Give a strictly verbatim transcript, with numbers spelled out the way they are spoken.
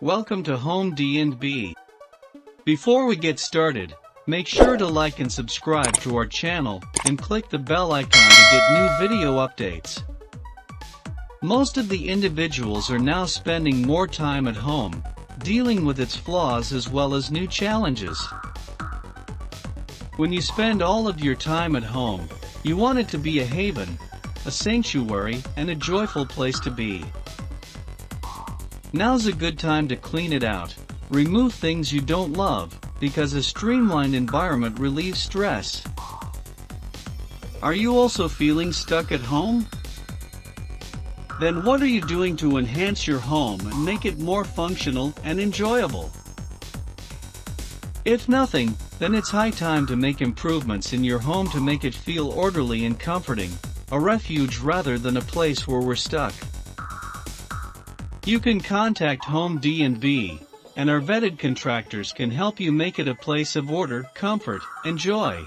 Welcome to Home D and B. Before we get started, make sure to like and subscribe to our channel, and click the bell icon to get new video updates. Most of the individuals are now spending more time at home, dealing with its flaws as well as new challenges. When you spend all of your time at home, you want it to be a haven, a sanctuary, and a joyful place to be. Now's a good time to clean it out, remove things you don't love, because a streamlined environment relieves stress. Are you also feeling stuck at home? Then what are you doing to enhance your home and make it more functional and enjoyable? If nothing, then it's high time to make improvements in your home to make it feel orderly and comforting, a refuge rather than a place where we're stuck. You can contact Home D and B, and our vetted contractors can help you make it a place of order, comfort, and joy.